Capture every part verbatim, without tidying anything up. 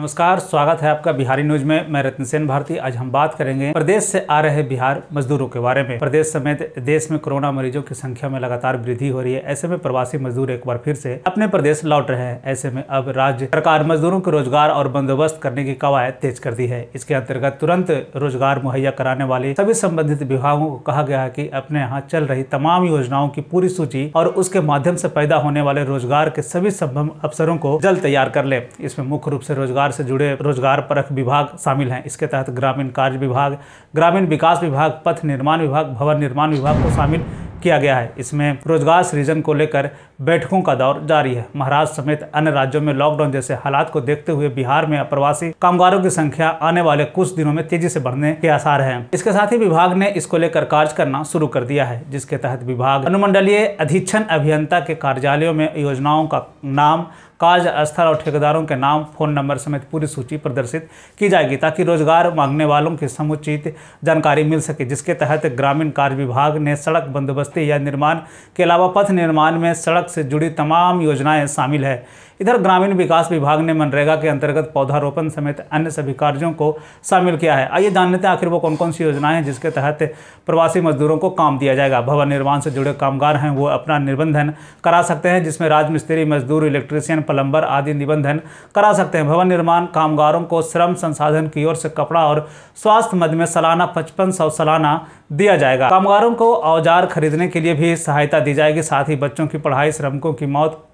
नमस्कार, स्वागत है आपका बिहारी न्यूज़ में। मैं रतन सेन भारती। आज हम बात करेंगे प्रदेश से आ रहे बिहार मजदूरों के बारे में। प्रदेश समेत देश में कोरोना मरीजों की संख्या में लगातार वृद्धि हो रही है। ऐसे में प्रवासी मजदूर एक बार फिर से अपने प्रदेश लौट रहे हैं। ऐसे में अब राज्य सरकार मजदूरों को रोजगार और बंदोबस्त करने की कवायद तेज कर दी है। इसके अंतर्गत तुरंत रोजगार मुहैया कराने वाले सभी संबंधित विभागों को कहा गया है की अपने यहाँ चल रही तमाम योजनाओं की पूरी सूची और उसके माध्यम से पैदा होने वाले रोजगार के सभी संभव अवसरों को जल्द तैयार कर ले। इसमें मुख्य रूप से रोजगार से जुड़े रोजगार परख विभाग शामिल हैं। इसके तहत ग्रामीण कार्य विभाग, ग्रामीण विकास विभाग, पथ निर्माण विभाग, भवन निर्माण विभाग को शामिल किया गया है। इसमें रोजगार सृजन को लेकर बैठकों का दौर जारी है। महाराष्ट्र समेत अन्य राज्यों में लॉकडाउन जैसे हालात को देखते हुए बिहार में अप्रवासी कामगारों की संख्या आने वाले कुछ दिनों में तेजी से बढ़ने के आसार हैं। इसके साथ ही विभाग ने इसको लेकर कार्य करना शुरू कर दिया है, जिसके तहत विभाग अनुमंडलीय अधीक्षण अभियंता के कार्यालयों में योजनाओं का नाम, कार्य स्थल और ठेकेदारों के नाम, फोन नंबर समेत पूरी सूची प्रदर्शित की जाएगी ताकि रोजगार मांगने वालों की समुचित जानकारी मिल सके। जिसके तहत ग्रामीण कार्य विभाग ने सड़क बंदोबस्ती या निर्माण के अलावा पथ निर्माण में सड़क से जुड़ी तमाम योजनाएं शामिल है। इधर ग्रामीण विकास विभाग ने मनरेगा के अंतर्गत पौधारोपण समेत अन्य सभी कार्यों को शामिल किया है। आइए जान लेते हैं आखिर वो कौन कौन सी योजनाएं हैं जिसके तहत प्रवासी मजदूरों को काम दिया जाएगा। भवन निर्माण से जुड़े कामगार हैं वो अपना निबंधन करा सकते हैं, जिसमें राजमिस्त्री, मजदूर, इलेक्ट्रीशियन, प्लम्बर आदि निबंधन करा सकते हैं। भवन निर्माण कामगारों को श्रम संसाधन की ओर से कपड़ा और स्वास्थ्य मद में सालाना पचपन सौ सालाना दिया जाएगा। कामगारों को औजार खरीदने के लिए भी सहायता दी जाएगी। साथ ही बच्चों की पढ़ाई, श्रमिकों की मौत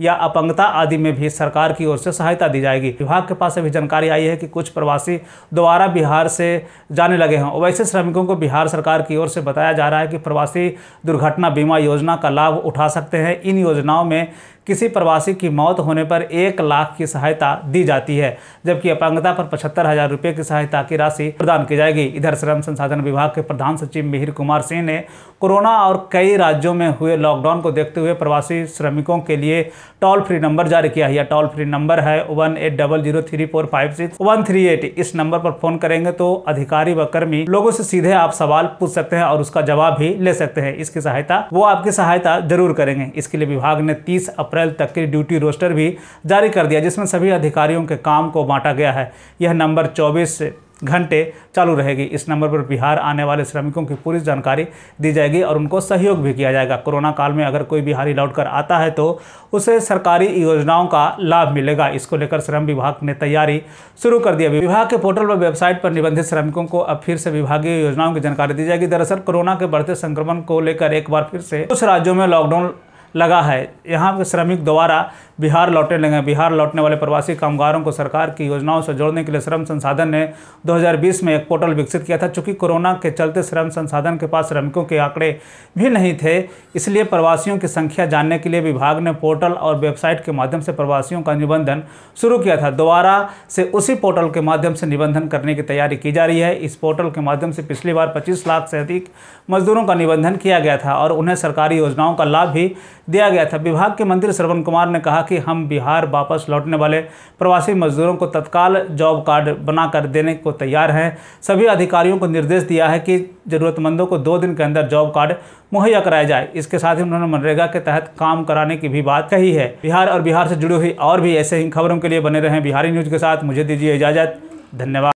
या अपंगता आदि में भी सरकार की ओर से सहायता दी जाएगी। विभाग के पास अभी जानकारी आई है कि कुछ प्रवासी दोबारा बिहार से जाने लगे हैं। वैसे श्रमिकों को बिहार सरकार की ओर से बताया जा रहा है कि प्रवासी दुर्घटना बीमा योजना का लाभ उठा सकते हैं। इन योजनाओं में किसी प्रवासी की मौत होने पर एक लाख की सहायता दी जाती है, जबकि अपंगता पर पचहत्तर हजार रुपये की सहायता की राशि प्रदान की जाएगी। इधर श्रम संसाधन विभाग के प्रधान सचिव मिहिर कुमार सिंह ने कोरोना और कई राज्यों में हुए लॉकडाउन को देखते हुए प्रवासी श्रमिकों के लिए टोल फ्री नंबर जारी किया है। यह टोल फ्री नंबर है one eight double zero three four five six one three eight. इस नंबर पर फोन करेंगे तो अधिकारी व कर्मी लोगों से सीधे आप सवाल पूछ सकते हैं और उसका जवाब भी ले सकते हैं। इसकी सहायता वो आपकी सहायता जरूर करेंगे। इसके लिए विभाग ने तीस अप्रैल तक की ड्यूटी रोस्टर भी जारी कर दिया, जिसमें सभी अधिकारियों के काम को बांटा गया है। यह नंबर चौबीस घंटे चालू रहेगी। इस नंबर पर बिहार आने वाले श्रमिकों की पूरी जानकारी दी जाएगी और उनको सहयोग भी किया जाएगा। कोरोना काल में अगर कोई बिहारी लौटकर आता है तो उसे सरकारी योजनाओं का लाभ मिलेगा। इसको लेकर श्रम विभाग ने तैयारी शुरू कर दिया। विभाग के पोर्टल व वेबसाइट पर निबंधित श्रमिकों को अब फिर से विभागीय योजनाओं की जानकारी दी जाएगी। दरअसल कोरोना के बढ़ते संक्रमण को लेकर एक बार फिर से कुछ राज्यों में लॉकडाउन लगा है। यहाँ के श्रमिक दोबारा बिहार लौटने लगे। बिहार लौटने वाले प्रवासी कामगारों को सरकार की योजनाओं से जोड़ने के लिए श्रम संसाधन ने दो हज़ार बीस में एक पोर्टल विकसित किया था। चूँकि कोरोना के चलते श्रम संसाधन के पास श्रमिकों के आंकड़े भी नहीं थे, इसलिए प्रवासियों की संख्या जानने के लिए विभाग ने पोर्टल और वेबसाइट के माध्यम से प्रवासियों का निबंधन शुरू किया था। दोबारा से उसी पोर्टल के माध्यम से निबंधन करने की तैयारी की जा रही है। इस पोर्टल के माध्यम से पिछली बार पच्चीस लाख से अधिक मजदूरों का निबंधन किया गया था और उन्हें सरकारी योजनाओं का लाभ भी दिया गया था। विभाग के मंत्री श्रवण कुमार ने कहा कि हम बिहार वापस लौटने वाले प्रवासी मजदूरों को तत्काल जॉब कार्ड बनाकर देने को तैयार हैं। सभी अधिकारियों को निर्देश दिया है कि जरूरतमंदों को दो दिन के अंदर जॉब कार्ड मुहैया कराया जाए। इसके साथ ही उन्होंने मनरेगा के तहत काम कराने की भी बात कही है। बिहार और बिहार से जुड़ी हुई और भी ऐसे ही खबरों के लिए बने रहें बिहारी न्यूज़ के साथ। मुझे दीजिए इजाज़त। धन्यवाद।